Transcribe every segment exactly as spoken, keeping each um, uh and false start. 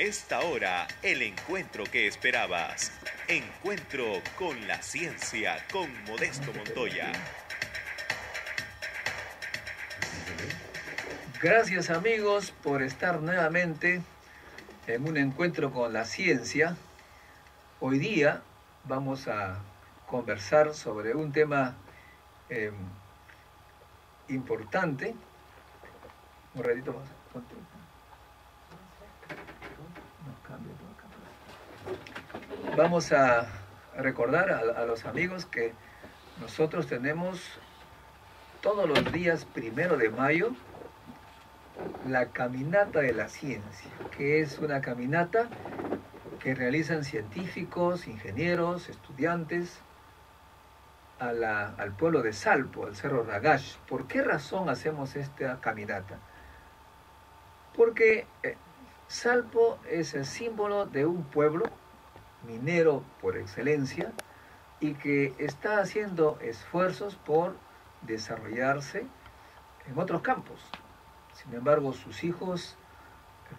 esta hora, el encuentro que esperabas. Encuentro con la ciencia, con Modesto Montoya. Gracias amigos por estar nuevamente en un encuentro con la ciencia. Hoy día vamos a conversar sobre un tema eh, importante. Un ratito más. Vamos a recordar a, a los amigos que nosotros tenemos todos los días primero de mayo la Caminata de la Ciencia, que es una caminata que realizan científicos, ingenieros, estudiantes a la, al pueblo de Salpo, al Cerro Ragash. ¿Por qué razón hacemos esta caminata? Porque eh, Salpo es el símbolo de un pueblo minero por excelencia y que está haciendo esfuerzos por desarrollarse en otros campos. Sin embargo, sus hijos,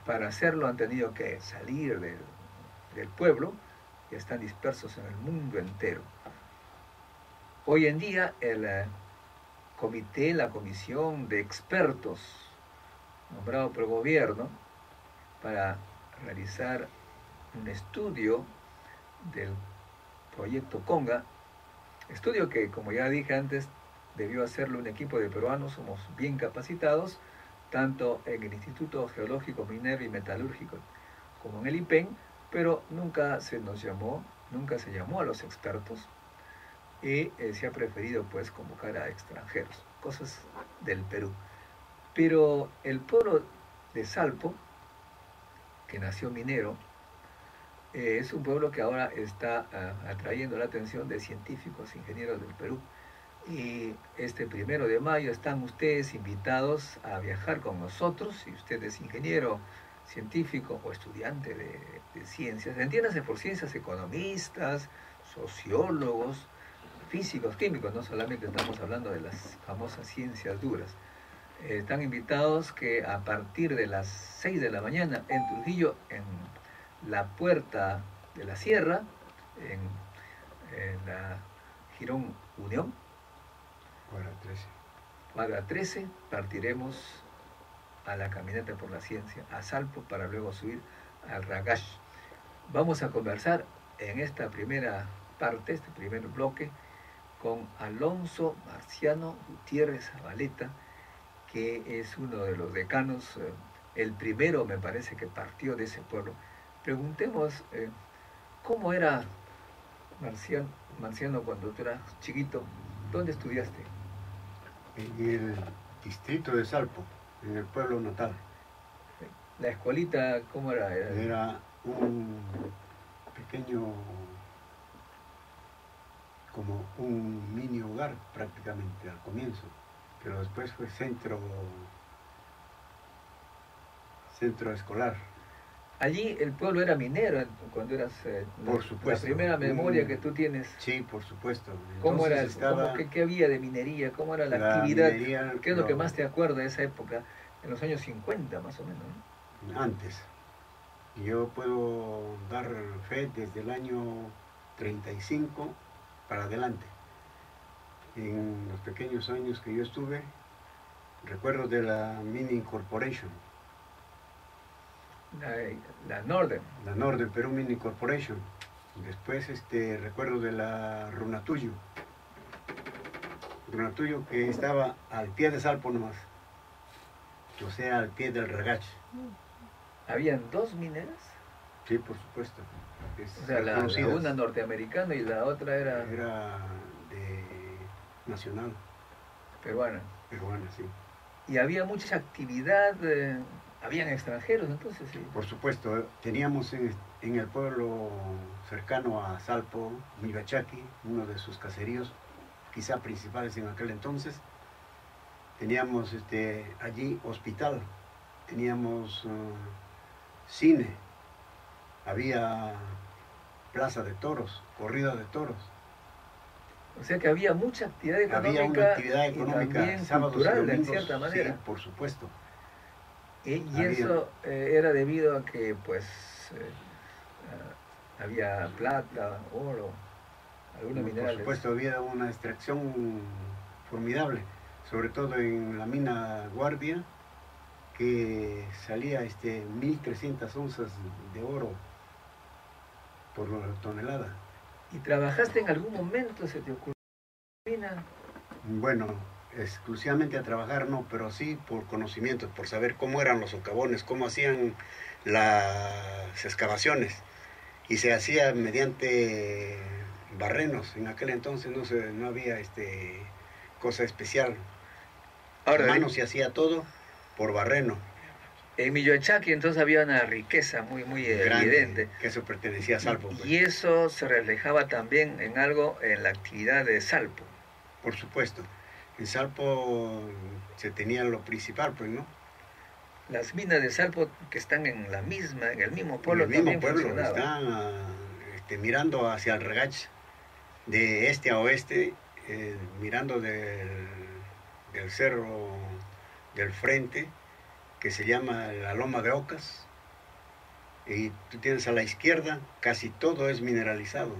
para hacerlo, han tenido que salir del, del pueblo y están dispersos en el mundo entero. Hoy en día, el eh, comité, la comisión de expertos, nombrado por el gobierno, para realizar un estudio del proyecto Conga, estudio que, como ya dije antes, debió hacerlo un equipo de peruanos, somos bien capacitados, tanto en el Instituto Geológico Minero y Metalúrgico como en el I P E N, pero nunca se nos llamó, nunca se llamó a los expertos y eh, se ha preferido pues convocar a extranjeros, cosas del Perú. Pero el pueblo de Salpo, que nació minero, eh, es un pueblo que ahora está uh, atrayendo la atención de científicos, ingenieros del Perú. Y este primero de mayo están ustedes invitados a viajar con nosotros, si usted es ingeniero, científico o estudiante de, de ciencias, entiéndase por ciencias, economistas, sociólogos, físicos, químicos, no solamente estamos hablando de las famosas ciencias duras. Eh, están invitados que a partir de las seis de la mañana en Trujillo, en la Puerta de la Sierra, en, en la Girón Unión, cuadra trece, partiremos a la Caminata por la Ciencia, a Salpo, para luego subir al Ragash. Vamos a conversar en esta primera parte, este primer bloque, con Alonso Marciano Gutiérrez Zavaleta, que es uno de los decanos, eh, el primero me parece que partió de ese pueblo. Preguntemos eh, cómo era Marciano, Marciano cuando tú eras chiquito, ¿dónde estudiaste? En el distrito de Salpo, en el pueblo natal. ¿La escuelita cómo era? Era un pequeño, como un mini hogar prácticamente al comienzo, pero después fue centro, centro escolar. Allí el pueblo era minero cuando eras... Eh, por supuesto. La primera memoria que tú tienes. Sí, por supuesto. Entonces, ¿cómo era? Estaba, ¿cómo, qué, ¿Qué había de minería? ¿Cómo era la, la actividad? Minería, ¿qué es lo que más te acuerdas de esa época? En los años cincuenta, más o menos, ¿no? Antes. Yo puedo dar fe desde el año treinta y cinco para adelante. En los pequeños años que yo estuve, recuerdo de la Mining Corporation. La, la Northern. La Northern Perú Mining Corporation. Después este, recuerdo de la Runatullo. Runatullo que estaba al pie de Salpo nomás. O sea, al pie del Ragash. ¿Habían dos mineras? Sí, por supuesto. Es o sea, la, la una norteamericana y la otra era... Era de nacional. Peruana. Peruana, sí. Y había mucha actividad... Eh... ¿Habían extranjeros entonces? Sí. Por supuesto, teníamos en, en el pueblo cercano a Salpo, Mibachaki, uno de sus caseríos, quizá principales en aquel entonces. Teníamos este, allí hospital, teníamos uh, cine, había plaza de toros, corrida de toros. O sea que había mucha actividad económica. Había una actividad económica, sábados y domingos, de cierta manera. Sí, por supuesto. Y, y eso eh, era debido a que pues eh, eh, había plata, oro, algunos minerales. Por supuesto, había una extracción formidable, sobre todo en la mina Guardia, que salía este, mil trescientas onzas de oro por tonelada. ¿Y trabajaste en algún momento, se te ocurrió en la mina? Bueno, exclusivamente a trabajar no, pero sí por conocimientos, por saber cómo eran los socavones, cómo hacían las excavaciones. Y se hacía mediante barrenos. En aquel entonces no, se, no había este, cosa especial. Ahora, mano se hacía todo por barreno. En Mibachaki entonces había una riqueza muy muy grande, evidente. Que eso pertenecía a Salpo. Pues. Y eso se reflejaba también en algo, en la actividad de Salpo. Por supuesto. En Salpo se tenía lo principal, pues, ¿no? Las minas de Salpo que están en la misma, en el mismo pueblo. En el mismo pueblo, están este, mirando hacia el Ragash, de este a oeste, eh, mirando del, del cerro del frente, que se llama la Loma de Ocas, y tú tienes a la izquierda, casi todo es mineralizado.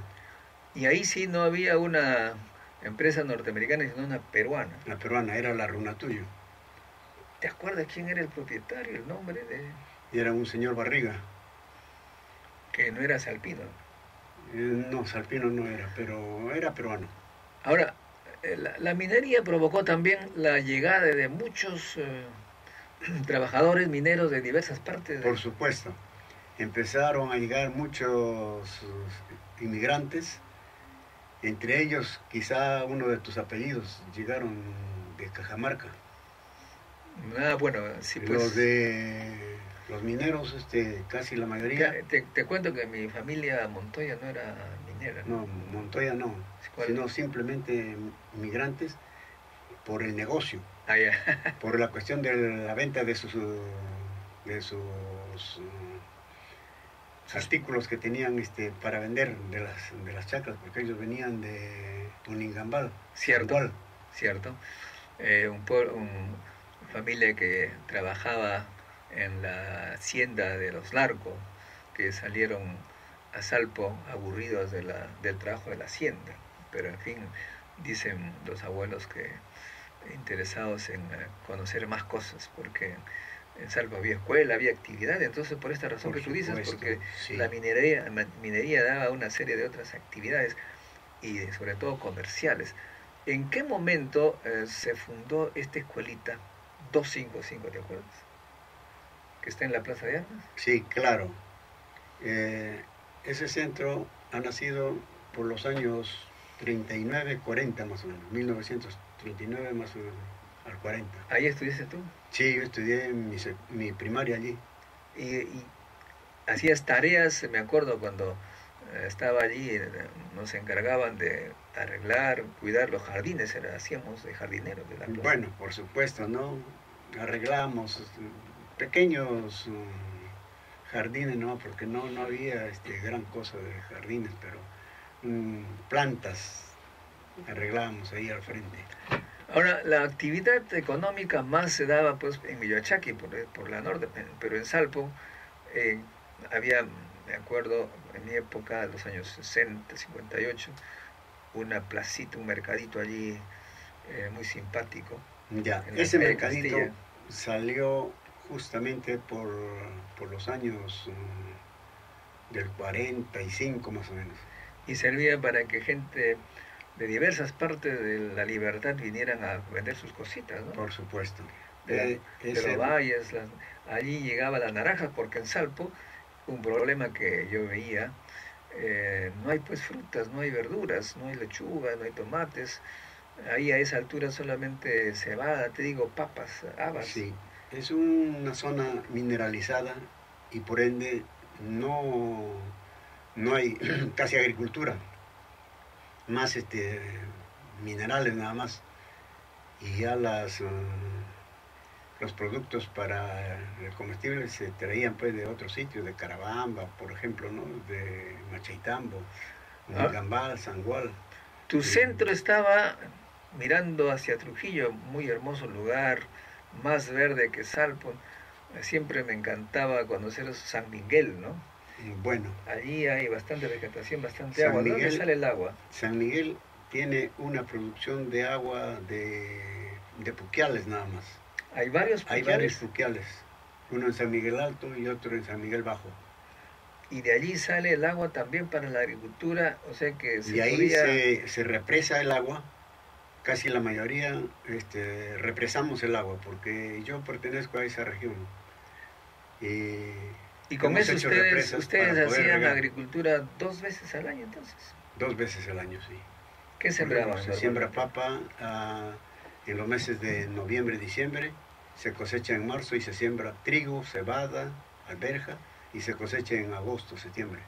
Y ahí sí no había una empresa norteamericana, sino una peruana. La peruana, era la Runatullo. ¿Te acuerdas quién era el propietario, el nombre de...? Era un señor Barriga. Que no era salpino. Eh, no, salpino no era, pero era peruano. Ahora, la, la minería provocó también la llegada de muchos eh, trabajadores mineros de diversas partes. De... Por supuesto. Empezaron a llegar muchos inmigrantes. Entre ellos, quizá uno de tus apellidos, llegaron de Cajamarca. Ah, bueno, sí, pues... Los de los mineros, este, casi la mayoría... Te, te cuento que mi familia Montoya no era minera. No, no Montoya no, ¿cuál? Sino simplemente migrantes por el negocio. Ah, yeah. Por la cuestión de la venta de sus, de sus artículos que tenían este, para vender de las, de las chacras, porque ellos venían de Tuningambal. Cierto, Zambal. Cierto. Eh, un pueblo, un, una familia que trabajaba en la hacienda de los Larcos, que salieron a Salpo aburridos de la, del trabajo de la hacienda. Pero en fin, dicen los abuelos que interesados en conocer más cosas, porque... En Salvo había escuela, había actividad, entonces por esta razón por que tú dices, supuesto, porque sí. la, minería, la minería daba una serie de otras actividades y sobre todo comerciales. ¿En qué momento eh, se fundó esta escuelita doscientos cincuenta y cinco, te acuerdas? Que está en la Plaza de Armas. Sí, claro. Eh, ese centro ha nacido por los años treinta y nueve, cuarenta más o menos, mil novecientos treinta y nueve más o menos. Al cuarenta. ¿Ahí estudiaste tú? Sí, yo estudié mi, mi primaria allí. Y, y hacías tareas, me acuerdo, cuando estaba allí, nos encargaban de arreglar, cuidar los jardines, era, hacíamos de jardineros de la plaza. Bueno, por supuesto, ¿no? Arreglábamos pequeños jardines, ¿no? Porque no, no había este, gran cosa de jardines, pero um, plantas arreglábamos ahí al frente. Ahora, la actividad económica más se daba pues en Mibachaki, por, por la norte, pero en Salpo eh, había, me acuerdo, en mi época, los años sesenta, cincuenta y ocho, una placita, un mercadito allí eh, muy simpático. Ya, ese mercadito salió justamente por, por los años um, del cuarenta y cinco más o menos. Y servía para que gente... de diversas partes de la Libertad vinieran a vender sus cositas, ¿no? Por supuesto. De, eh, ese... de los valles, las... allí llegaba la naranja, porque en Salpo, un problema que yo veía, eh, no hay pues frutas, no hay verduras, no hay lechuga, no hay tomates, ahí a esa altura solamente cebada, te digo, papas, habas. Sí, es una zona mineralizada y por ende no, no hay casi agricultura. Más este, minerales nada más, y ya las, uh, los productos para el comestible se traían pues de otros sitios, de Carabamba, por ejemplo, ¿no? De Machaitambo, ah. Gambal, Sangual. Tu eh, centro estaba mirando hacia Trujillo, muy hermoso lugar, más verde que Salpo. Siempre me encantaba conocer San Miguel, ¿no? Bueno. Allí hay bastante vegetación, bastante agua. ¿De dónde sale el agua? San Miguel tiene una producción de agua de, de puquiales nada más. ¿Hay varios puquiales? Hay varios puquiales. Uno en San Miguel Alto y otro en San Miguel Bajo. Y de allí sale el agua también para la agricultura, o sea que... se de ahí podría... se, se represa el agua, casi la mayoría este, represamos el agua, porque yo pertenezco a esa región. Y, ¿Y con eso ustedes, ustedes hacían agricultura dos veces al año entonces? Dos veces al año, sí. ¿Qué sembraban? Se siembra papa uh, en los meses de noviembre y diciembre, se cosecha en marzo y se siembra trigo, cebada, alberja. Y se cosecha en agosto, septiembre.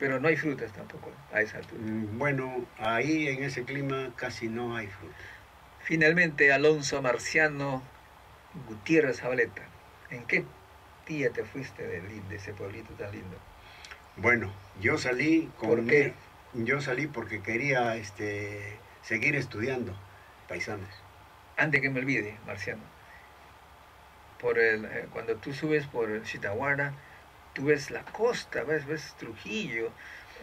Pero no hay frutas tampoco a esa altura. Bueno, ahí en ese clima casi no hay frutas. Finalmente, Alonso Marciano Gutiérrez Zavaleta, ¿en qué día te fuiste de, de ese pueblito tan lindo? Bueno, yo salí... Con ¿Por qué? Mi, yo salí porque quería este, seguir estudiando paisanos. Antes que me olvide, Marciano, por el, eh, cuando tú subes por Chitaguara... Tú ves la costa, ves, ves Trujillo,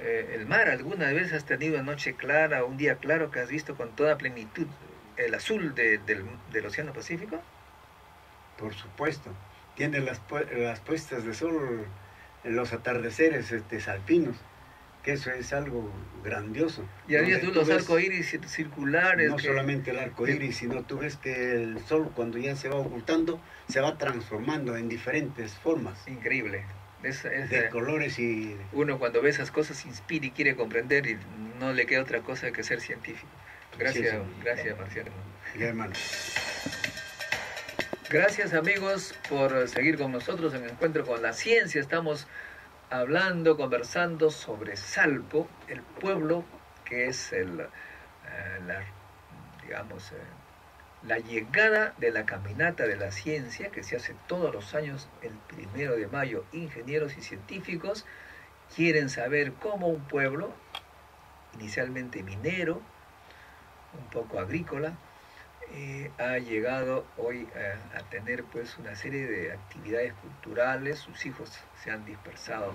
eh, el mar. ¿Alguna vez has tenido noche clara, un día claro que has visto con toda plenitud el azul de, del, del Océano Pacífico? Por supuesto. Tiene las, las puestas de sol, los atardeceres este, alpinos, que eso es algo grandioso. Y había tú los arcoíris circulares. No que... solamente el arcoíris, sino tú ves que el sol cuando ya se va ocultando, se va transformando en diferentes formas. Increíble. Es, es, de colores y... Uno cuando ve esas cosas se inspira y quiere comprender y no le queda otra cosa que ser científico. Gracias, sí, sí. Gracias, Marciano. Ya, hermano. Gracias, amigos, por seguir con nosotros en el Encuentro con la Ciencia. Estamos hablando, conversando sobre Salpo, el pueblo que es el, eh, la, digamos, eh, la llegada de la Caminata de la Ciencia, que se hace todos los años el primero de mayo. Ingenieros y científicos quieren saber cómo un pueblo, inicialmente minero, un poco agrícola, eh, ha llegado hoy eh, a tener pues una serie de actividades culturales. Sus hijos se han dispersado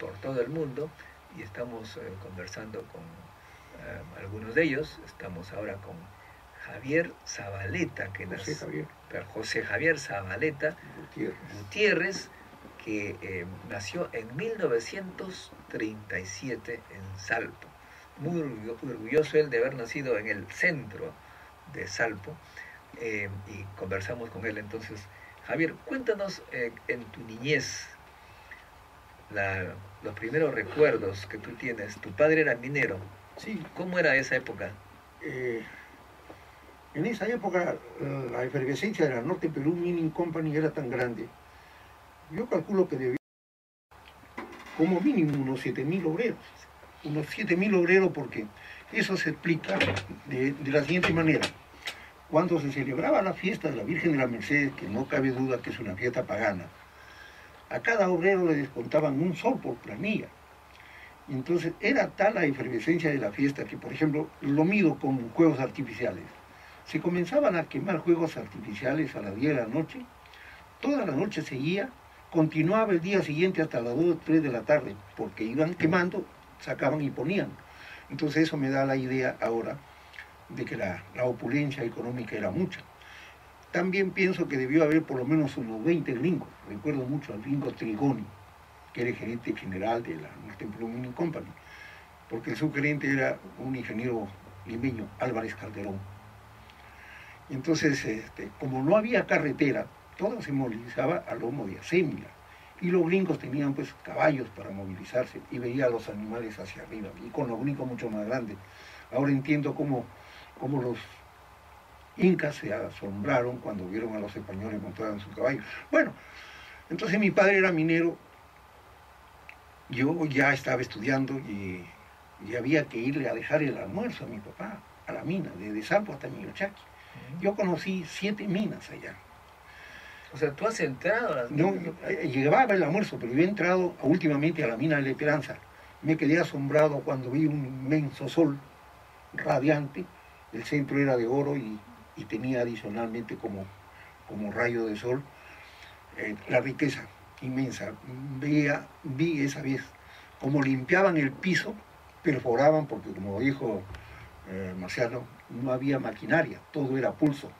por todo el mundo y estamos eh, conversando con eh, algunos de ellos. Estamos ahora con Javier Zavaleta, que José, las, Javier. José Javier Zavaleta Gutiérrez, Gutiérrez que eh, nació en mil novecientos treinta y siete en Salpo. Muy orgulloso él de haber nacido en el centro de Salpo, eh, y conversamos con él. Entonces, Javier, cuéntanos eh, en tu niñez la, los primeros recuerdos que tú tienes. Tu padre era minero. Sí. ¿Cómo era esa época? Eh... En esa época la efervescencia de la Northern Perú Mining Company era tan grande. Yo calculo que debía como mínimo unos siete mil obreros. Unos siete mil obreros, porque eso se explica de, de la siguiente manera. Cuando se celebraba la fiesta de la Virgen de la Merced, que no cabe duda que es una fiesta pagana, a cada obrero le descontaban un sol por planilla. Entonces era tal la efervescencia de la fiesta que, por ejemplo, lo mido con juegos artificiales. Se comenzaban a quemar juegos artificiales a las diez de la noche, toda la noche seguía, continuaba el día siguiente hasta las dos o tres de la tarde, porque iban quemando, sacaban y ponían. Entonces eso me da la idea ahora de que la, la opulencia económica era mucha. También pienso que debió haber por lo menos unos veinte gringos. Recuerdo mucho al gringo Trigoni, que era el gerente general de la Northern Perú Mining Company, porque su gerente era un ingeniero limeño, Álvarez Calderón. Entonces, este, como no había carretera, todo se movilizaba a lomo de acémila. Y los gringos tenían pues caballos para movilizarse y veía a los animales hacia arriba, y con los gringos mucho más grandes. Ahora entiendo cómo, cómo los incas se asombraron cuando vieron a los españoles montados en sus caballos. Bueno, entonces mi padre era minero, yo ya estaba estudiando y, y había que irle a dejar el almuerzo a mi papá, a la mina, desde Salpo hasta Mibachaki. Yo conocí siete minas allá. O sea, ¿tú has entrado a las minas? No, llegaba el almuerzo, pero yo he entrado últimamente a la Mina de la Esperanza. Me quedé asombrado cuando vi un inmenso sol radiante. El centro era de oro y, y tenía adicionalmente como, como rayo de sol eh, la riqueza inmensa. Veía, vi esa vez como limpiaban el piso, perforaban, porque como dijo eh, Marciano, no había maquinaria, todo era pulso.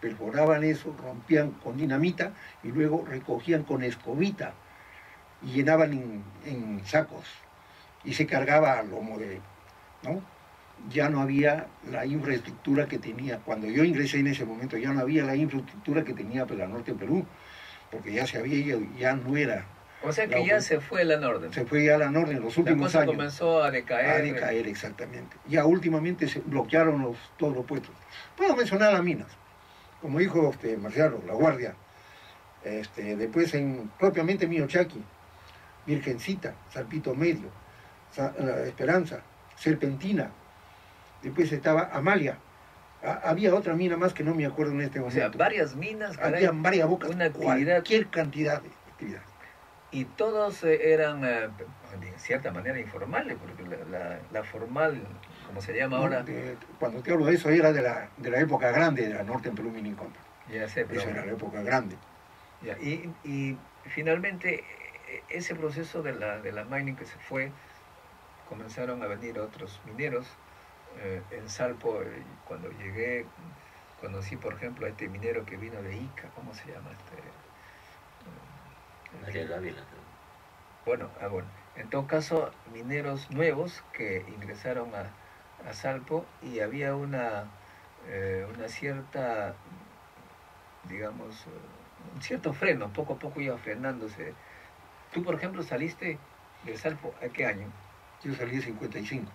Perforaban eso, rompían con dinamita y luego recogían con escobita y llenaban en, en sacos y se cargaba al lomo de, ¿no? Ya no había la infraestructura que tenía. Cuando yo ingresé en ese momento ya no había la infraestructura que tenía para la Norte Perú, porque ya se había ido, ya no era. O sea que ya se fue la Norte. Se fue ya la Norte en los últimos años. La cosa comenzó a decaer. A decaer, exactamente. Ya últimamente se bloquearon los, todos los puestos. Puedo mencionar las minas. Como dijo este, Marciano, la Guardia, este, después en propiamente Mibachaki, Virgencita, Salpito Medio, Sa Esperanza, Serpentina, después estaba Amalia. A había otra mina más que no me acuerdo en este momento. O sea, varias minas, caray, había varias bocas, una actividad, cualquier cantidad de actividad. Y todos eran, eh, de cierta manera, informales, porque la, la, la formal, como se llama ahora... De, cuando te hablo de eso, era de la, de la época grande de la Northern Perú Mining Company. Ya sé, pero... Esa era la época grande. Ya, y, y finalmente, ese proceso de la, de la mining que se fue, comenzaron a venir otros mineros. Eh, en Salpo, eh, cuando llegué, conocí, por ejemplo, a este minero que vino de Ica, ¿cómo se llama? Este... Mariano Ávila. Bueno, ah, bueno, en todo caso, mineros nuevos que ingresaron a, a Salpo, y había una, eh, una cierta, digamos, un cierto freno, poco a poco iba frenándose. Tú, por ejemplo, saliste de Salpo, ¿a qué año? Yo salí en cincuenta y cinco.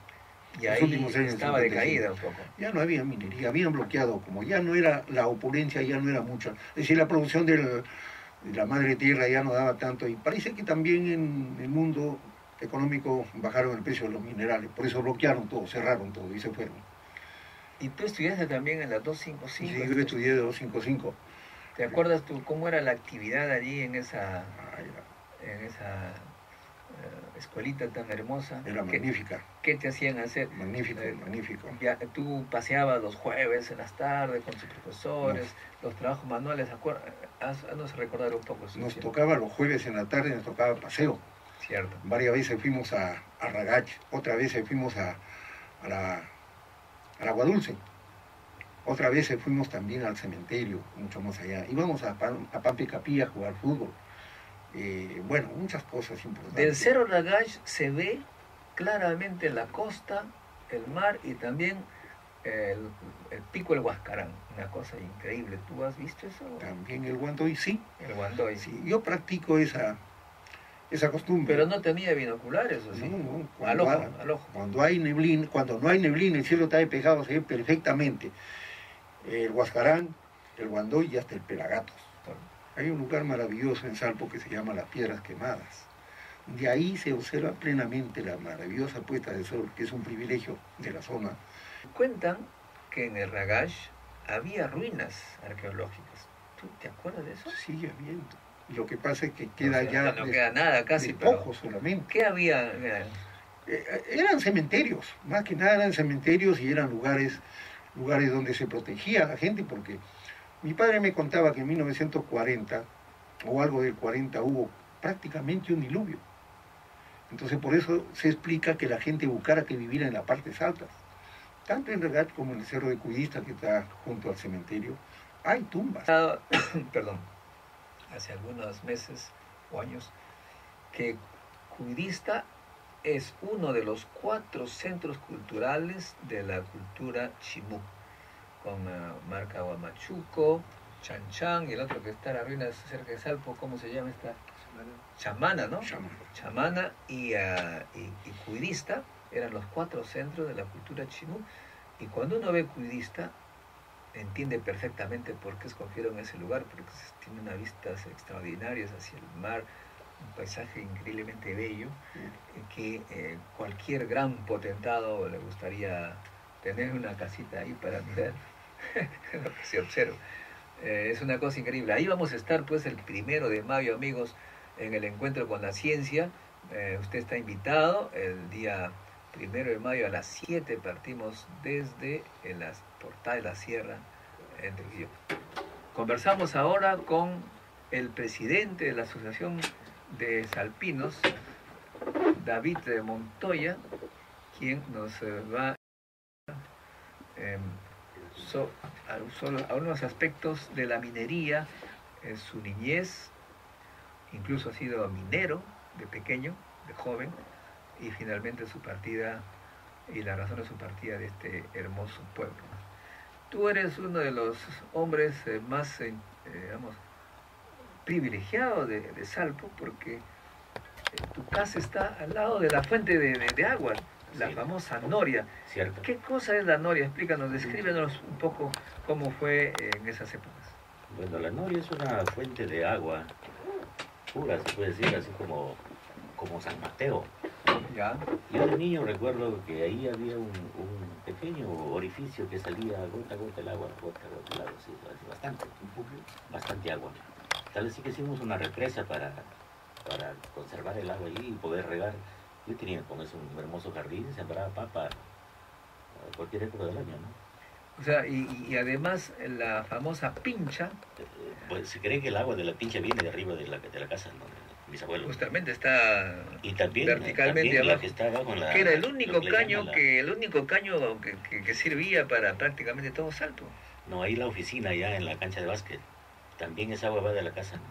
Y los últimos años estaba decaída un poco. Ya no había minería, habían bloqueado, como ya no era la opulencia, ya no era mucha. Es decir, la producción del... la madre tierra ya no daba tanto, y parece que también en el mundo económico bajaron el precio de los minerales, por eso bloquearon todo, cerraron todo y se fueron. ¿Y tú estudiaste también en la doscientos cincuenta y cinco? Sí, yo estudié de doscientos cincuenta y cinco. ¿Te acuerdas tú cómo era la actividad allí en esa, ah, en esa uh, escuelita tan hermosa? Era magnífica. ¿Qué te hacían hacer? Magnífico, eh, magnífico. Ya, tú paseabas los jueves en las tardes con tus profesores, no. Los trabajos manuales, ¿acuerdas? Haznos recordar un poco. Nos tiempo. Tocaba los jueves en la tarde, nos tocaba paseo. Cierto. Varias veces fuimos a, a Ragash, otra vez fuimos a, a, la, a la Agua Dulce, otra vez fuimos también al cementerio, mucho más allá. Íbamos a, Pan, a Pampa y Capilla a jugar fútbol. Eh, bueno, muchas cosas importantes. Del Cerro Ragash se ve claramente la costa, el mar y también... El, el pico del Huascarán, una cosa increíble. ¿Tú has visto eso? También el Huandoy, sí. El Huandoy. Sí, yo practico esa, esa costumbre. Pero no tenía binoculares, ¿o sí? No, no. Cuando, al ojo, al ojo. Cuando hay neblina, cuando no hay neblina, el cielo está despejado, se ve perfectamente. El Huascarán, el Huandoy y hasta el Pelagatos. Hay un lugar maravilloso en Salpo que se llama Las Piedras Quemadas. De ahí se observa plenamente la maravillosa puesta de sol, que es un privilegio de la zona. Cuentan que en el Ragash había ruinas arqueológicas. ¿Tú te acuerdas de eso? Sigue habiendo. Lo que pasa es que queda, o sea, ya... No de, queda nada casi, pero... poco solamente. ¿Qué había? Eran... Eh, eran cementerios. Más que nada eran cementerios y eran lugares, lugares donde se protegía a la gente, porque mi padre me contaba que en mil novecientos cuarenta o algo del cuarenta hubo prácticamente un diluvio. Entonces por eso se explica que la gente buscara que viviera en las partes altas. Tanto en Ragash como en el cerro de Cudista, que está junto al cementerio, hay tumbas. Perdón, hace algunos meses o años, que Cudista es uno de los cuatro centros culturales de la cultura Chimú, con uh, Marca Huamachuco, Chan Chan, y el otro que está en las ruinas cerca de Salpo, ¿cómo se llama esta? Chamana, ¿no? Chamana. Chamana y, uh, y, y Cudista. Eran los cuatro centros de la cultura Chimú, y cuando uno ve Cudista entiende perfectamente por qué escogieron ese lugar, porque tiene unas vistas extraordinarias hacia el mar, un paisaje increíblemente bello, sí. Que eh, cualquier gran potentado le gustaría tener una casita ahí para ver lo que se observa. Eh, es una cosa increíble. Ahí vamos a estar pues el primero de mayo, amigos, en el Encuentro con la Ciencia. Eh, usted está invitado el día... Primero de mayo a las siete partimos desde la portada de la Sierra en Trujillo. Conversamos ahora con el presidente de la Asociación de Salpinos, David Montoya, quien nos va eh, so, a, a unos aspectos de la minería, eh, su niñez, incluso ha sido minero de pequeño, de joven, y finalmente su partida y la razón de su partida de este hermoso pueblo. Tú eres uno de los hombres eh, más, eh, digamos, privilegiados de, de Salpo, porque tu casa está al lado de la fuente de, de, de agua, la sí. famosa Noria. Cierto. ¿Qué cosa es la Noria? Explícanos, descríbenos un poco cómo fue en esas épocas. Bueno, la Noria es una fuente de agua pura, se puede decir, así como, como San Mateo. Ya. Yo de niño recuerdo que ahí había un, un pequeño orificio que salía gota a gota el agua, gota a gota el agua, sí, bastante, bastante agua. Tal vez sí que hicimos una represa para... para conservar el agua allí y poder regar. Yo tenía con eso un hermoso jardín, sembraba papa a cualquier época del año, ¿no? O sea, y, y además la famosa pincha... Pues se cree que el agua de la pincha viene de arriba de la, de la casa, ¿no? Mis abuelos. Justamente está y también, verticalmente también abajo. Que, está abajo la, que era el único caño, la... que, el único caño que, que, que servía para prácticamente todo Salto. No, ahí la oficina, ya en la cancha de básquet. También esa agua va de la casa, ¿no?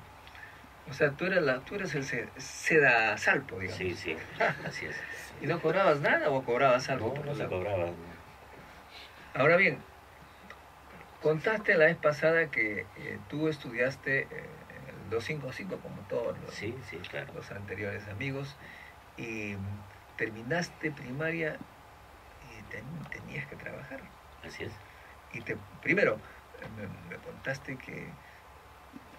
O sea, tú eres, la, tú eres el seda Salpo, digamos. Sí, sí, así es. ¿Y no cobrabas nada o cobrabas algo? No, no se cobraba. Ahora bien, contaste la vez pasada que eh, tú estudiaste eh, el doscientos cincuenta y cinco como todos los, sí, sí, claro. los anteriores amigos, y terminaste primaria y ten, tenías que trabajar. Así es. Y te, primero, me, me contaste que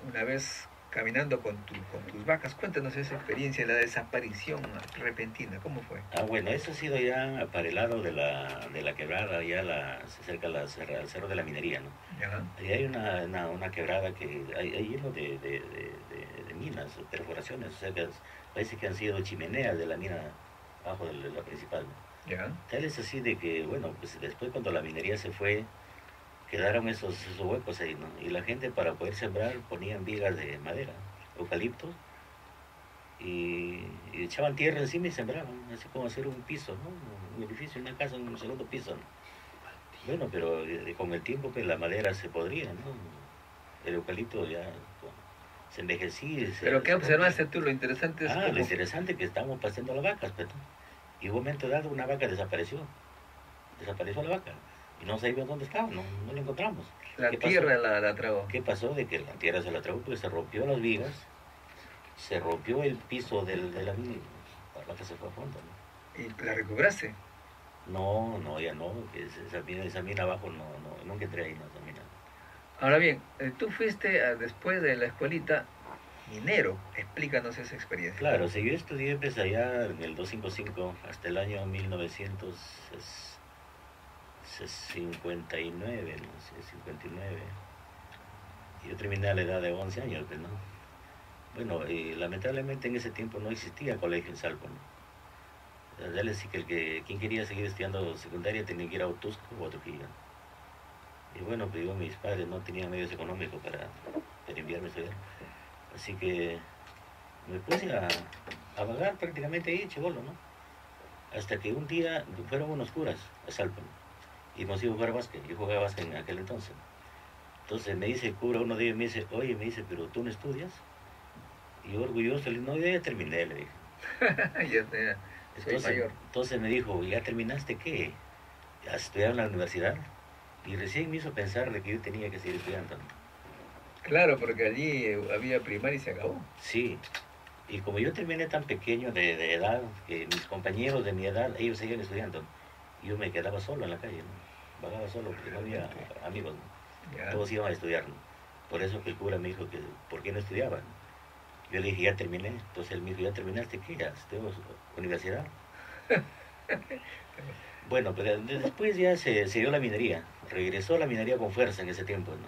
una vez... caminando con, tu, con tus vacas. Cuéntanos esa experiencia, la desaparición repentina, ¿cómo fue? Ah, bueno, eso ha sido ya para el lado de la, de la quebrada, ya la, se acerca la, al cerro de la minería, ¿no? Ajá. Ahí hay una, una, una quebrada que hay, hay lleno de, de, de, de, de minas, perforaciones, o sea, que parece que han sido chimeneas de la mina abajo de la principal, ¿no? Ajá. Tal es así de que, bueno, pues después cuando la minería se fue, quedaron esos, esos huecos ahí, ¿no? Y la gente para poder sembrar ponían vigas de madera, eucaliptos, y, y echaban tierra encima y sembraban, así como hacer un piso, ¿no? Un edificio, una casa, un segundo piso, ¿no? Bueno, pero con el tiempo que la madera se podría, ¿no? El eucalipto ya bueno, se envejecía. ¿Pero se, qué se observaste rompía. Tú? Lo interesante es Ah, como... lo interesante es que estábamos paseando las vacas, ¿no? Y en un momento dado una vaca desapareció, desapareció la vaca. Y no sabíamos dónde estaba, no, no lo encontramos. La tierra la, la tragó. ¿Qué pasó? De que la tierra se la tragó porque se rompió las vigas, se rompió el piso del, de la mina, la vaca se fue a fondo, ¿no? ¿Y la recuperaste? No, no, ya no, esa mina, esa mina abajo no, no, nunca entré ahí, no, esa mina. Ahora bien, tú fuiste después de la escuelita minero, explícanos esa experiencia. Claro, o sea, yo estudié desde allá en el doscientos cincuenta y cinco hasta el año mil novecientos sesenta. cincuenta y nueve, no sé, cincuenta y nueve. Yo terminé a la edad de once años, ¿no? Bueno, y lamentablemente en ese tiempo no existía colegio en Salpo, ¿no? Dale, sí que el que quien quería seguir estudiando secundaria tenía que ir a Otusco o a Trujillo. Y bueno, pues digo, mis padres no tenían medios económicos para, para enviarme a estudiar. Así que me puse a, a vagar prácticamente ahí, chivolo, ¿no? Hasta que un día fueron unos curas a Salpo, ¿no? Y nos iba a jugar básquet, yo jugaba básquet en aquel entonces. Entonces me dice el cura, uno de ellos me dice, oye, me dice, pero tú no estudias. Y yo orgulloso, le dije, no, ya terminé, le dije. Ya, ya, entonces, mayor. Entonces me dijo, ¿ya terminaste qué? ¿Has estudiado en la universidad? Y recién me hizo pensar de que yo tenía que seguir estudiando. Claro, porque allí había primaria y se acabó. Sí, y como yo terminé tan pequeño de, de edad, que mis compañeros de mi edad, ellos seguían estudiando. Yo me quedaba solo en la calle, ¿no? Vagaba solo porque no había amigos, ¿no? Yeah. Todos iban a estudiar, ¿no? Por eso que el cura me dijo que ¿por qué no estudiaban? Yo le dije, ya terminé. Entonces él me dijo, ¿ya terminaste qué? ¿Ya estudias universidad? Bueno, pero después ya se, se dio la minería. Regresó la minería con fuerza en ese tiempo, ¿no?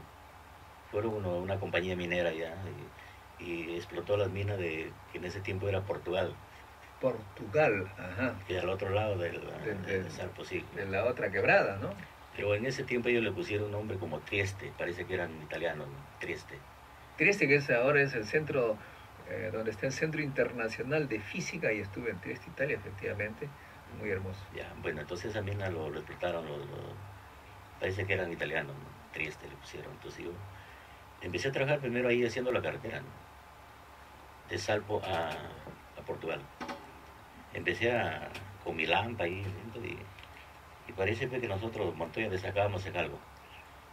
Fueron uno, una compañía minera ya y, y explotó las minas de que en ese tiempo era Portugal. Portugal, ajá. Y al otro lado del, de, de, del Salpo, sí. De la otra quebrada, ¿no? Pero en ese tiempo ellos le pusieron un nombre como Trieste, parece que eran italianos, ¿no? Trieste. Trieste, que es ahora es el centro, eh, donde está el Centro Internacional de Física, y estuve en Trieste, Italia, efectivamente, muy hermoso. Ya, bueno, entonces a Mina lo respetaron, lo, lo, parece que eran italianos, ¿no? Trieste le pusieron. Entonces yo empecé a trabajar primero ahí haciendo la carretera, ¿no? De Salpo a, a Portugal. Empecé a, con mi lámpara ahí, y, y parece que nosotros, Montoya, le sacábamos en algo.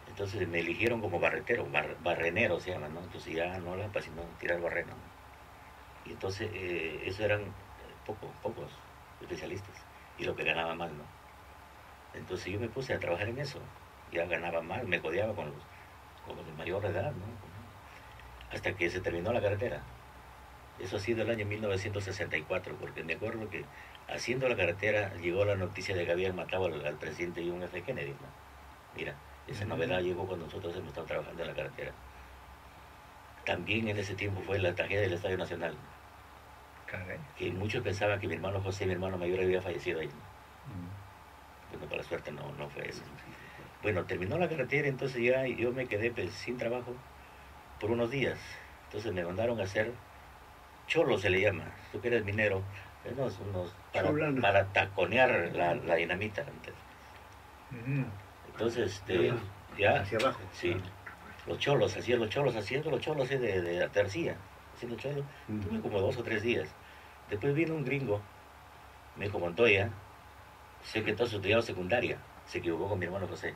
Entonces me eligieron como barretero, bar, barrenero se llama, ¿no? Entonces ya no lámpara, sino tirar barreno, ¿no? Y entonces eh, eso eran eh, pocos, pocos especialistas, y lo que ganaba más, ¿no? Entonces yo me puse a trabajar en eso, ya ganaba más, me codeaba con los, con los de mayor edad, ¿no? Hasta que se terminó la carretera. Eso ha sido el año mil novecientos sesenta y cuatro, porque me acuerdo que haciendo la carretera llegó la noticia de que habían matado al, al presidente John F. Kennedy, ¿no? Mira, esa novedad llegó cuando nosotros hemos estado trabajando en la carretera. También en ese tiempo fue la tragedia del Estadio Nacional. Caray. Que muchos pensaban que mi hermano José, mi hermano mayor, había fallecido ahí, ¿no? Mm. Bueno, para suerte no, no fue eso. Bueno, terminó la carretera, entonces ya yo me quedé pues, sin trabajo por unos días. Entonces me mandaron a hacer cholo, se le llama, tú que eres minero, unos, unos para, para taconear la, la dinamita. Entonces, de, ya, hacia abajo. Sí, los cholos, hacían los cholos, haciendo los cholos de, de la tercía, haciendo cholos, uh-huh. Tuve como dos o tres días. Después vino un gringo, me dijo, Montoya, sé que tú has estudiado secundaria, se equivocó con mi hermano José.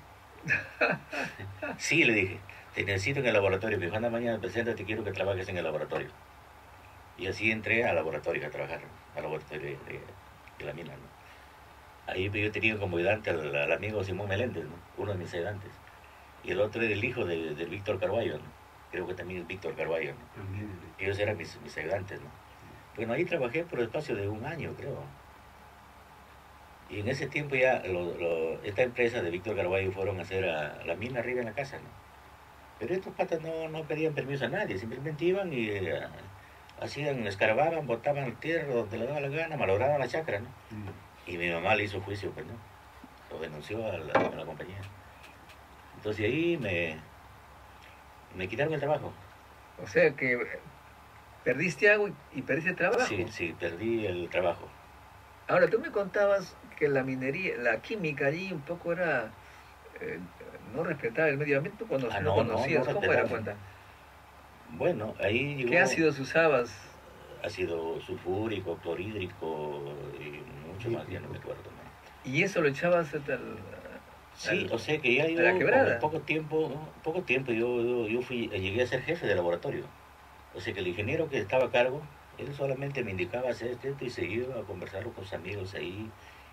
Sí, le dije, te necesito en el laboratorio, me dijo, anda mañana, preséntate, quiero que trabajes en el laboratorio. Y así entré al laboratorio a trabajar, al laboratorio de, de, de la mina, ¿no? Ahí yo tenía como ayudante al, al amigo Simón Meléndez, ¿no? Uno de mis ayudantes. Y el otro era el hijo de, de Víctor Carballo, ¿no? Creo que también es Víctor Carballo, ¿no? También. Ellos eran mis, mis ayudantes, ¿no? Bueno, ahí trabajé por el espacio de un año, creo. Y en ese tiempo ya lo, lo, esta empresa de Víctor Carballo fueron a hacer a la mina arriba en la casa, ¿no? Pero estos patas no, no pedían permiso a nadie, simplemente iban y... Eh, hacían, escarbaban, botaban tierra donde le daba la gana, malograban la chacra, ¿no? Mm. Y mi mamá le hizo juicio, pues, ¿no? Lo denunció a la, a la compañía. Entonces ahí me, me quitaron el trabajo. O sea que perdiste algo y perdiste el trabajo. Sí, sí, perdí el trabajo. Ahora, tú me contabas que la minería, la química allí un poco era eh, no respetar el medio ambiente cuando ah, no, no conocías. No, no ¿Cómo era cuenta? Bueno, ahí llegó... ¿Qué ácidos usabas? Ácido sulfúrico, clorhídrico y mucho más, ya no me acuerdo, ¿no? ¿Y eso lo echabas hasta el...? Sí, al, o sea que ya yo, con poco tiempo, poco tiempo yo, yo, yo fui, llegué a ser jefe de laboratorio. O sea que el ingeniero que estaba a cargo, él solamente me indicaba hacer esto y se iba a conversar con sus amigos ahí.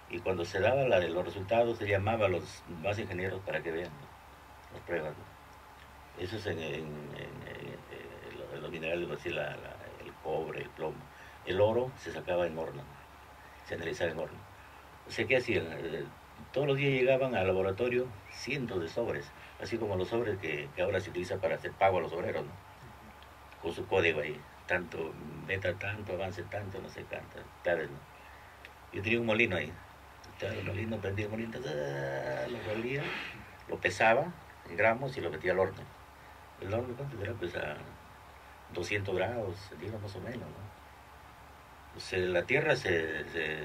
Y cuando se daban los resultados, se llamaba a los más ingenieros para que vean, ¿no? Las pruebas, ¿no? Eso es en... en, en, en los minerales, así la, la, el cobre, el plomo, el oro se sacaba en horno, se analizaba en horno. O sea, ¿qué hacían? Todos los días llegaban al laboratorio cientos de sobres, así como los sobres que, que ahora se utiliza para hacer pago a los obreros, ¿no? Con su código ahí, tanto meta, tanto avance, tanto, no sé, tanto, tal, ¿no? Yo tenía un molino ahí, el molino, prendía el molino, lo molía, lo pesaba en gramos y lo metía al horno. El horno, ¿cuánto era? Pues a doscientos grados, digo más o menos, ¿no? O sea, la tierra se, se,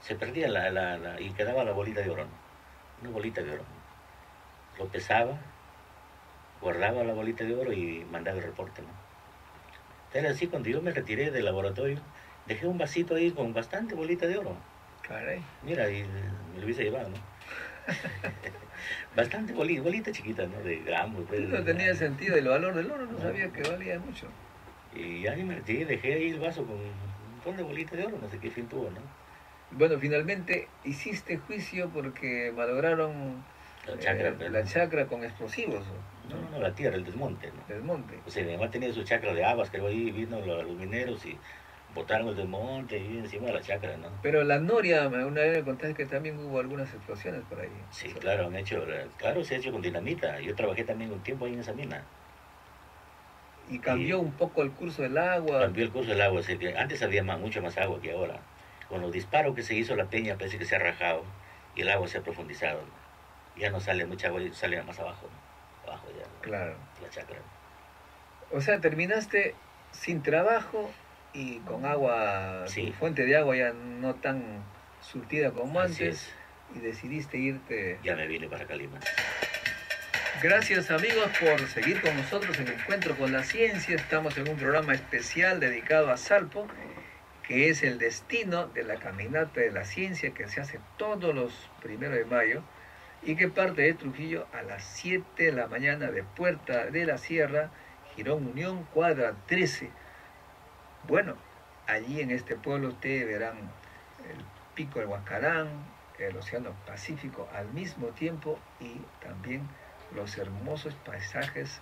se perdía la, la, la, y quedaba la bolita de oro, ¿no? Una bolita de oro. Lo pesaba, guardaba la bolita de oro y mandaba el reporte, ¿no? Era así, cuando yo me retiré del laboratorio, dejé un vasito ahí con bastante bolita de oro. Caray. Mira, y me lo hubiese llevado, ¿no? Bastante bolita, bolita chiquita, ¿no? De gramos. Pues, no tenía sentido el valor del oro, no, no sabía que valía mucho. Y ya me retiré, dejé ahí el vaso con un montón de bolitas de oro, no sé qué fin tuvo, ¿no? Bueno, finalmente hiciste juicio porque malograron la chacra, eh, la chacra con explosivos, ¿no? No, no, no, la tierra, el desmonte, ¿no? Desmonte. O sea, mi mamá tenía su chacra de habas, creo, ahí vino los, los mineros y botaron el desmonte y encima de la chacra, ¿no? Pero la Noria, una vez me contaste que también hubo algunas explosiones por ahí. Sí, claro, han hecho, claro, se ha hecho con dinamita. Yo trabajé también un tiempo ahí en esa mina. ¿Y cambió y un poco el curso del agua? Cambió el curso del agua, o sea, que antes había más, mucho más agua que ahora. Con los disparos que se hizo la peña parece que se ha rajado y el agua se ha profundizado, ¿no? Ya no sale mucha agua, sale más abajo, ¿no? Abajo ya, ¿no? Claro. La chacra. O sea, terminaste sin trabajo y con agua, sí. fuente de agua ya no tan surtida como Así antes, es. Y decidiste irte... Ya me vine para Calima. Gracias amigos por seguir con nosotros en Encuentro con la Ciencia. Estamos en un programa especial dedicado a Salpo, que es el destino de la Caminata de la Ciencia que se hace todos los primeros de mayo y que parte de Trujillo a las siete de la mañana de Puerta de la Sierra, Girón Unión, cuadra trece. Bueno, allí en este pueblo ustedes verán el pico del Huascarán, el Océano Pacífico al mismo tiempo y también los hermosos paisajes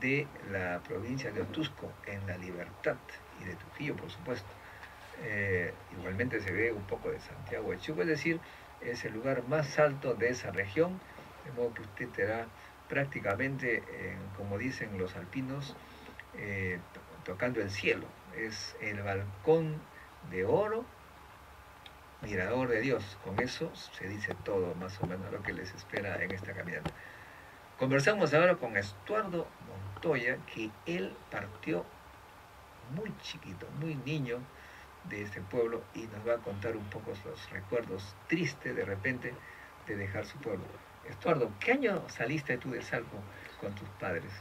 de la provincia de Otusco, en La Libertad, y de Trujillo, por supuesto. Eh, igualmente se ve un poco de Santiago de Chuco, es decir, es el lugar más alto de esa región, de modo que usted estará prácticamente, eh, como dicen los alpinos, eh, tocando el cielo. Es el balcón de oro, mirador de Dios. Con eso se dice todo, más o menos, lo que les espera en esta caminata. Conversamos ahora con Estuardo Montoya, que él partió muy chiquito, muy niño, de este pueblo, y nos va a contar un poco los recuerdos tristes de repente de dejar su pueblo. Estuardo, ¿qué año saliste tú de Salpo con tus padres?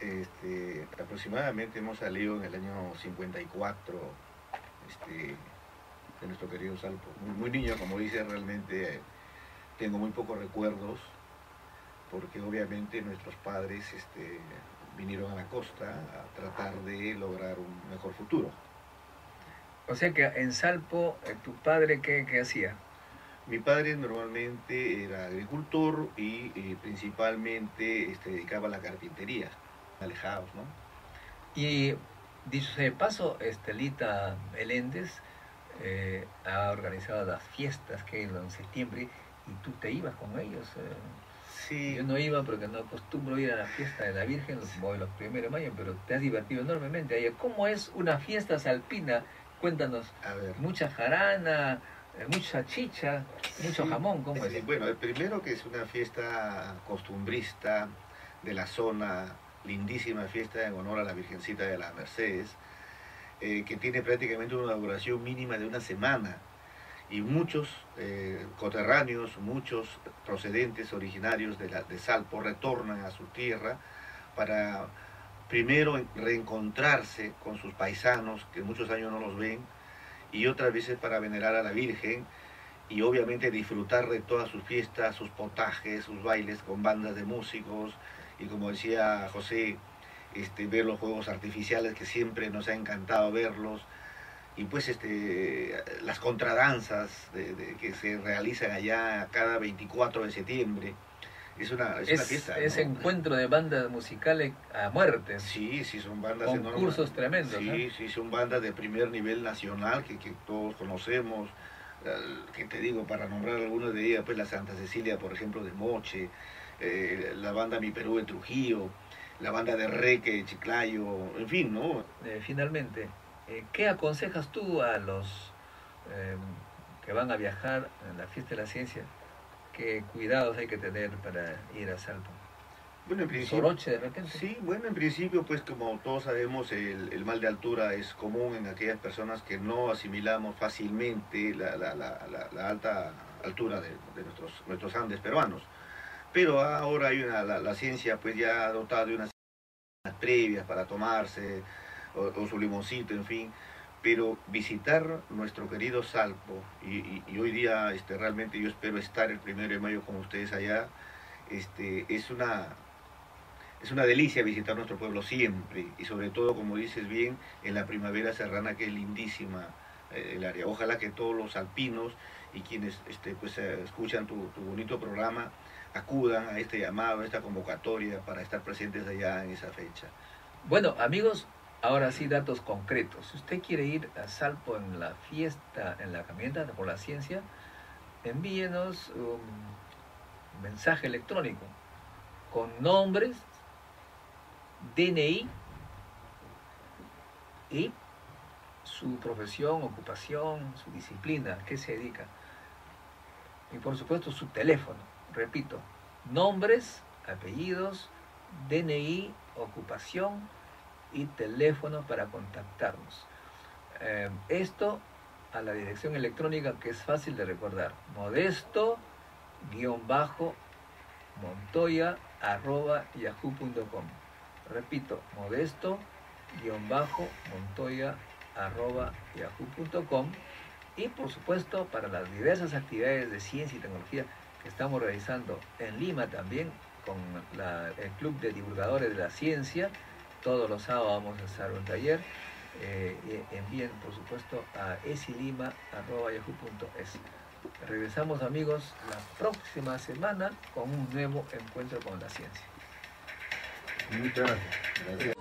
Este, aproximadamente hemos salido en el año cincuenta y cuatro este, de nuestro querido Salpo. Muy, muy niño, como dice, realmente tengo muy pocos recuerdos porque obviamente nuestros padres este, vinieron a la costa a tratar de lograr un mejor futuro. O sea que en Salpo, ¿tu padre qué, qué hacía? Mi padre normalmente era agricultor y eh, principalmente este, dedicaba a la carpintería, alejados, ¿no? Y dicho de paso, Estelita Meléndez eh, ha organizado las fiestas que eran en septiembre y tú te ibas con ellos. Eh. Sí. Yo no iba porque no acostumbro ir a la fiesta de la Virgen, los, los primeros de mayo, pero te has divertido enormemente. ¿Cómo es una fiesta salpina? Cuéntanos, a ver. Mucha jarana, mucha chicha, sí, mucho jamón, ¿cómo es? Bueno, el primero que es una fiesta costumbrista de la zona, lindísima fiesta en honor a la Virgencita de las Mercedes, eh, que tiene prácticamente una duración mínima de una semana, y muchos eh, coterráneos, muchos procedentes originarios de, la, de Salpo retornan a su tierra para... primero, reencontrarse con sus paisanos, que muchos años no los ven, y otras veces para venerar a la Virgen, y obviamente disfrutar de todas sus fiestas, sus potajes, sus bailes con bandas de músicos, y como decía José, este, ver los juegos artificiales, que siempre nos ha encantado verlos, y pues este, las contradanzas de, de, que se realizan allá cada veinticuatro de septiembre. Es una, es, es una fiesta. Es, ¿no?, encuentro de bandas musicales a muerte. Sí, sí, son bandas enormes. Concursos tremendos. Sí, ¿eh? sí, son bandas de primer nivel nacional que, que todos conocemos. Que te digo, para nombrar algunas de ellas, pues la Santa Cecilia, por ejemplo, de Moche, eh, la banda Mi Perú de Trujillo, la banda de Reque de Chiclayo, en fin, ¿no? Eh, finalmente, eh, ¿qué aconsejas tú a los eh, que van a viajar en la Fiesta de la Ciencia? ¿Qué cuidados hay que tener para ir a Salpo? Bueno, en principio, ¿soroche de repente? Sí, bueno, en principio, pues como todos sabemos, el, el mal de altura es común en aquellas personas que no asimilamos fácilmente la, la, la, la, la alta altura de, de nuestros, nuestros Andes peruanos. Pero ahora hay una, la, la ciencia pues ya ha dotado de unas previas para tomarse, o, o su limoncito, en fin. Pero visitar nuestro querido Salpo, y, y, y hoy día este, realmente yo espero estar el primero de mayo con ustedes allá, este, es, una, es una delicia visitar nuestro pueblo siempre, y sobre todo, como dices bien, en la primavera serrana, que es lindísima eh, el área. Ojalá que todos los salpinos y quienes este, pues, escuchan tu, tu bonito programa acudan a este llamado, a esta convocatoria, para estar presentes allá en esa fecha. Bueno, amigos... Ahora sí, datos concretos. Si usted quiere ir a Salpo en la fiesta, en la caminata por la ciencia, envíenos un mensaje electrónico con nombres, D N I y su profesión, ocupación, su disciplina, qué se dedica. Y por supuesto su teléfono. Repito, nombres, apellidos, D N I, ocupación y teléfono para contactarnos. Eh, esto a la dirección electrónica que es fácil de recordar: modesto guión bajo montoya arroba yahoo punto com. Repito, modesto guión bajo montoya arroba yahoo punto com. Y por supuesto, para las diversas actividades de ciencia y tecnología que estamos realizando en Lima también, con la, el Club de Divulgadores de la Ciencia, todos los sábados vamos a hacer un taller. Eh, envíen por supuesto a esilima arroba yahoo punto es. Regresamos, amigos, la próxima semana con un nuevo Encuentro con la Ciencia. Muchas gracias. Gracias.